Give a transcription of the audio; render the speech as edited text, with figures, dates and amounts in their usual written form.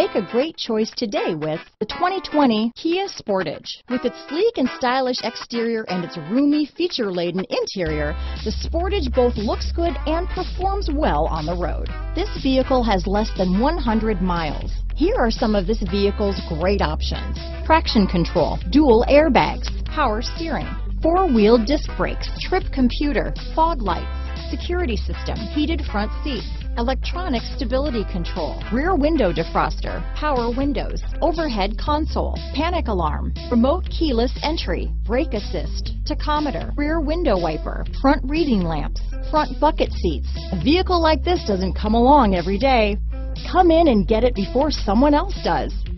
Make a great choice today with the 2020 Kia Sportage. With its sleek and stylish exterior and its roomy, feature-laden interior, the Sportage both looks good and performs well on the road. This vehicle has less than 100 miles. Here are some of this vehicle's great options: traction control, dual airbags, power steering, four-wheel disc brakes, trip computer, fog lights, security system, heated front seats, electronic stability control, rear window defroster, power windows, overhead console, panic alarm, remote keyless entry, brake assist, tachometer, rear window wiper, front reading lamps, front bucket seats. A vehicle like this doesn't come along every day. Come in and get it before someone else does.